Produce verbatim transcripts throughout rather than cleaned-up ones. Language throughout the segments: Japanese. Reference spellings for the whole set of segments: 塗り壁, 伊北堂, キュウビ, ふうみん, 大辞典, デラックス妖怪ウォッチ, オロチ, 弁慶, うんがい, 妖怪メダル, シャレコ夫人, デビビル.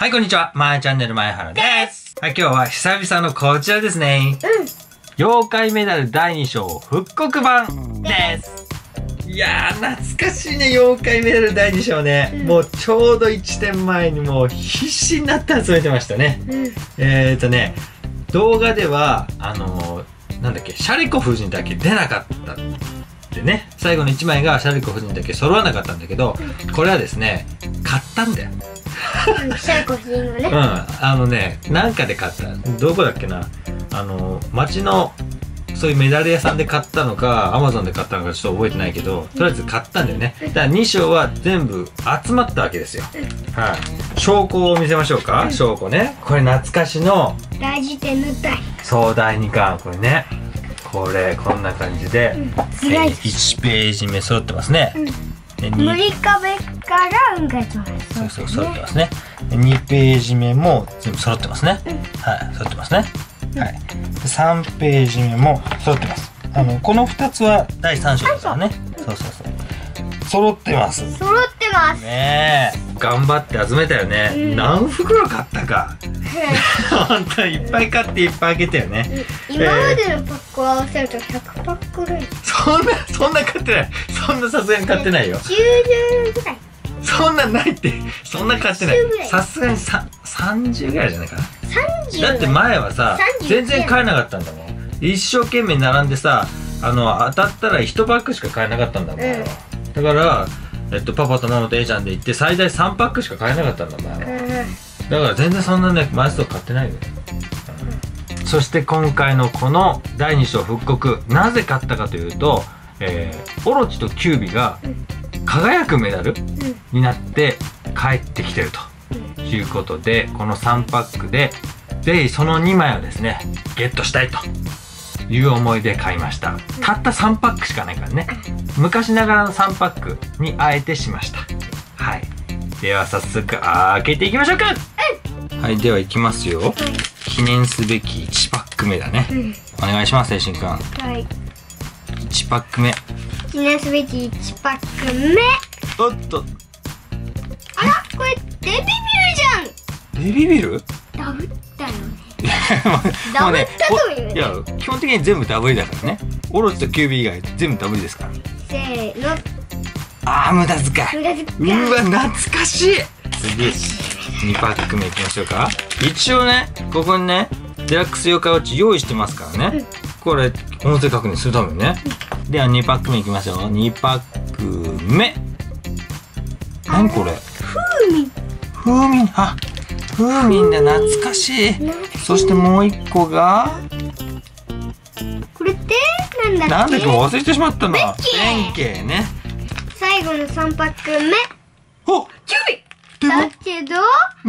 はい、こんにちは。まーチャンネル前原です。はい、今日は久々のこちらですね。うん。妖怪メダルだいに章復刻版です。いやー、懐かしいね、妖怪メダルだいに章ね。うん、もうちょうどいちねんまえにもう必死になって集めてましたね。うん、えーとね、動画では、あのー、なんだっけ、シャレコ夫人だけ出なかったってね。最後のいちまいがシャレコ夫人だけ揃わなかったんだけど、これはですね、買ったんだよ。シャレコ夫人をね。うん、あのね、なんかで買った。どこだっけな。あのー、街の、そういうメダル屋さんで買ったのかアマゾンで買ったのかちょっと覚えてないけど、とりあえず買ったんだよね。だからに章は全部集まったわけですよ。はい。証拠を見せましょうか。証拠ね。これ懐かしの大辞典の第そうだいにかん、これね。これこんな感じでいちページ目揃ってますね。塗り壁からうんがい揃ってます。そうそう、揃ってますね。にページ目も全部揃ってますね。はい、揃ってますね。はい、さんページ目も揃ってます。あのこのふたつはだいさん章ですからね。そうそうそう。揃ってます。揃ってます。ねえ、頑張って集めたよね。うん、何袋買ったか。本当いっぱい買っていっぱい開けたよね。今までのパックを合わせるとひゃくパックぐらい。そんなそんな買ってない。そんなさすがに買ってないよ。きゅうじゅうぐらい。そんなないって。そんな買ってない。さすがにささんじゅうぐらいじゃないかな。だって前はさ全然買えなかったんだもん。一生懸命並んでさ、あの当たったらいちパックしか買えなかったんだもん、えー、だから、えっと、パパとママとエイちゃんで行って最大さんパックしか買えなかったんだもん、えー、だから全然そんなね枚数買ってないよ、うん、そして今回のこのだいに章復刻、なぜ買ったかというと、えー、オロチとキュービが輝くメダルになって帰ってきてると。いうことでこのさんパックでぜひそのにまいをですねゲットしたいという思いで買いました。たったさんパックしかないからね、昔ながらのさんパックにあえてしました。はい、では早速開けていきましょうか。うん、はい、ではいきますよ。記念すべきいちパック目だね。うん、お願いします、精神くん。はい、いちパック目、記念すべきいちパック目。おっと、あら、これデビビルじゃん。デビビル？ダブったよね。ダブったというね。いや、基本的に全部ダブりだからね。オロチとキュービー以外全部ダブりですから。せーの。ああ、無駄遣い。無駄遣い。うわ、懐かしい。次、にパック目いきましょうか。一応ね、ここにね、デラックス妖怪ウォッチ用意してますからね。うん、これ音声確認するためにね。うん、ではにパック目いきましょう。にパック目。何これ？風味。ふうみん、あ、ふうみんだ、懐かしい。そしてもう一個がこれってなんだっけ、なんでか忘れてしまったな。弁慶ね。最後のさんパック目、お、キュービだけど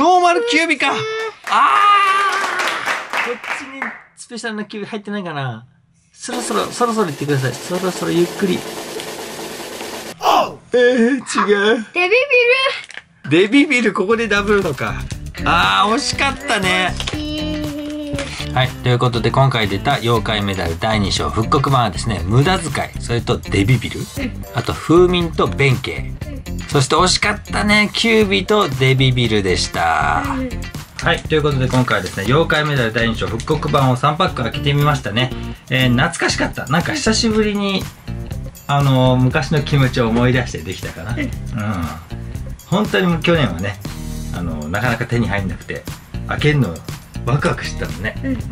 ノーマルキュービか。あー、こっちにスペシャルなキュービ入ってないかな。そろそろそろそろ言ってください。そろそろゆっくり。えー、違う。デビビル、デビビル、ここでダブるのか。あー、惜しかったね。はい、ということで今回出た妖怪メダルだいに章復刻版はですね、無駄遣い、それとデビビル、あと風民と弁慶、そして惜しかったね、キュービとデビビルでした。はい、ということで今回はですね、妖怪メダルだいに章復刻版をさんパック開けてみましたね。えー、懐かしかった。なんか久しぶりにあのー、昔の気持ちを思い出してできたかな。うん、本当に去年はね、あのなかなか手に入んなくて開けるのワクワクしてたのね。うん、うん、はい、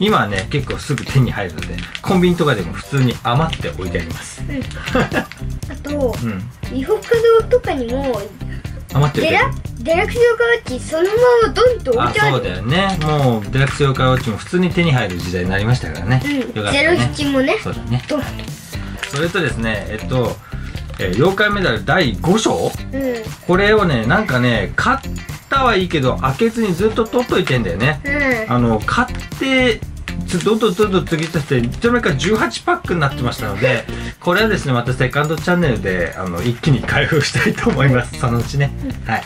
今はね結構すぐ手に入るのでコンビニとかでも普通に余って置いてあります。うん、あと伊北堂とかにも余ってる。デラデラックス妖怪ウォッチそのままドンと置いてある。あ、そうだよね。もうデラックス妖怪ウォッチも普通に手に入る時代になりましたからね。うん、よかったね。ゼロななもね、そうだね。それとですね、えっとえー、妖怪メダルだいご章、うん、これをね、なんかね買ったはいいけど開けずにずっと取っといてんだよね。うん、あの買ってどんどんどんどん継ぎ足していつの間にかじゅうはちパックになってましたのでこれはですね、またセカンドチャンネルであの一気に開封したいと思います。そのうちね。はい、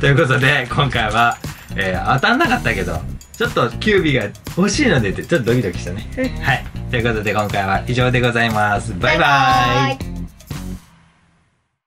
ということで今回は、えー、当たんなかったけどちょっとキュービーが欲しいのでってちょっとドキドキしたね。はい、ということで今回は以上でございます。バイバーイ。